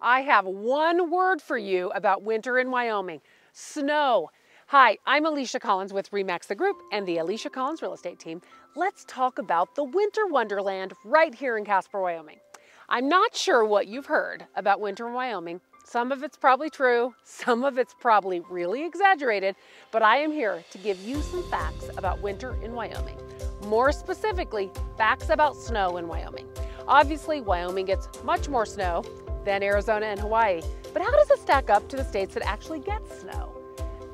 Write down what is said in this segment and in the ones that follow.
I have one word for you about winter in Wyoming: snow. Hi, I'm Alisha Collins with RE/MAX The Group and the Alisha Collins Real Estate Team. Let's talk about the winter wonderland right here in Casper, Wyoming. I'm not sure what you've heard about winter in Wyoming. Some of it's probably true, some of it's probably really exaggerated, but I am here to give you some facts about winter in Wyoming. More specifically, facts about snow in Wyoming. Obviously, Wyoming gets much more snow than Arizona and Hawaii, but how does it stack up to the states that actually get snow?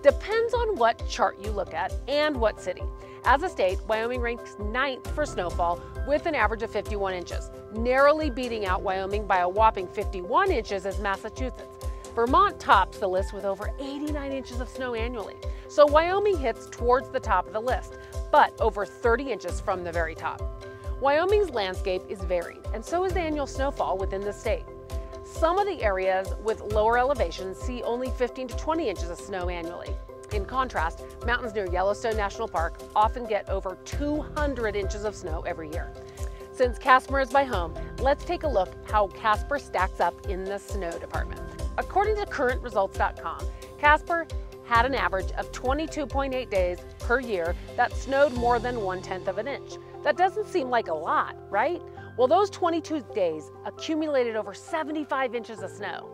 Depends on what chart you look at and what city. As a state, Wyoming ranks 9th for snowfall with an average of 51 inches, narrowly beating out Wyoming by a whopping 51 inches as Massachusetts. Vermont tops the list with over 89 inches of snow annually, so Wyoming hits towards the top of the list, but over 30 inches from the very top. Wyoming's landscape is varied, and so is the annual snowfall within the state. Some of the areas with lower elevations see only 15 to 20 inches of snow annually. In contrast, mountains near Yellowstone National Park often get over 200 inches of snow every year. Since Casper is my home, let's take a look how Casper stacks up in the snow department. According to CurrentResults.com, Casper had an average of 22.8 days per year that snowed more than 1/10 of an inch. That doesn't seem like a lot, right? Well, those 22 days accumulated over 75 inches of snow.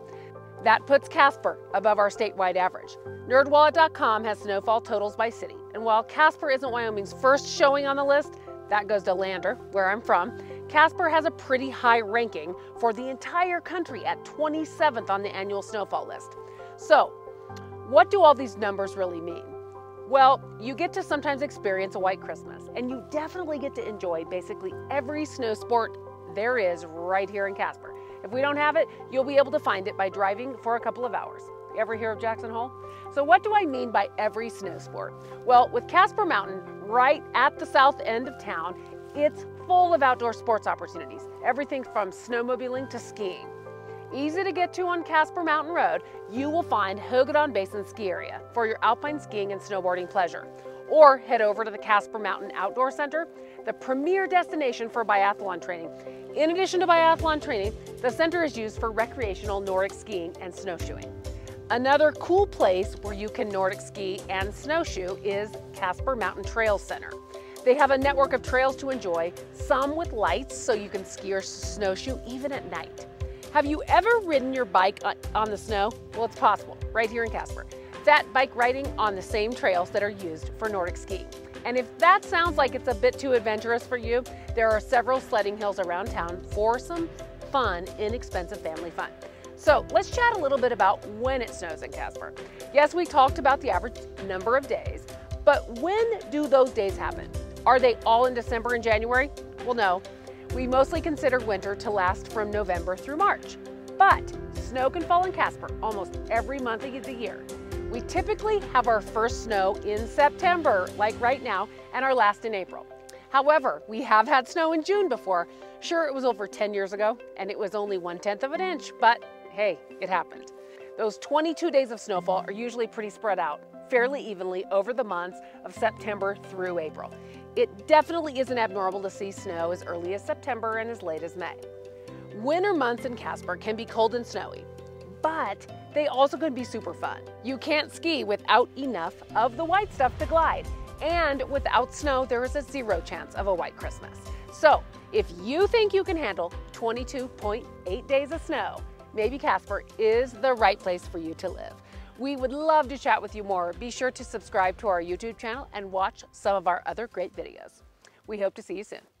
That puts Casper above our statewide average. NerdWallet.com has snowfall totals by city, and while Casper isn't Wyoming's first showing on the list, that goes to Lander, where I'm from, Casper has a pretty high ranking for the entire country at 27th on the annual snowfall list. So, what do all these numbers really mean? Well, you get to sometimes experience a white Christmas, and you definitely get to enjoy basically every snow sport there is right here in Casper. If we don't have it, you'll be able to find it by driving for a couple of hours. You ever hear of Jackson Hole? So what do I mean by every snow sport? Well, with Casper Mountain right at the south end of town, it's full of outdoor sports opportunities. Everything from snowmobiling to skiing. Easy to get to on Casper Mountain Road, you will find Hogadon Basin Ski Area for your alpine skiing and snowboarding pleasure. Or head over to the Casper Mountain Outdoor Center, the premier destination for biathlon training. In addition to biathlon training, the center is used for recreational Nordic skiing and snowshoeing. Another cool place where you can Nordic ski and snowshoe is Casper Mountain Trail Center. They have a network of trails to enjoy, some with lights so you can ski or snowshoe even at night. Have you ever ridden your bike on the snow? Well, it's possible right here in Casper. That bike riding on the same trails that are used for Nordic skiing. And if that sounds like it's a bit too adventurous for you, there are several sledding hills around town for some fun, inexpensive family fun. So let's chat a little bit about when it snows in Casper. Yes, we talked about the average number of days, but when do those days happen? Are they all in December and January? Well, no. We mostly consider winter to last from November through March, but snow can fall in Casper almost every month of the year. We typically have our first snow in September, like right now, and our last in April. However, we have had snow in June before. Sure, it was over 10 years ago, and it was only 1/10 of an inch, but hey, it happened. Those 22 days of snowfall are usually pretty spread out, fairly evenly over the months of September through April. It definitely isn't abnormal to see snow as early as September and as late as May. Winter months in Casper can be cold and snowy, but they also could be super fun. You can't ski without enough of the white stuff to glide, and without snow, there is a 0 chance of a white Christmas. So if you think you can handle 22.8 days of snow, maybe Casper is the right place for you to live. We would love to chat with you more. Be sure to subscribe to our YouTube channel and watch some of our other great videos. We hope to see you soon.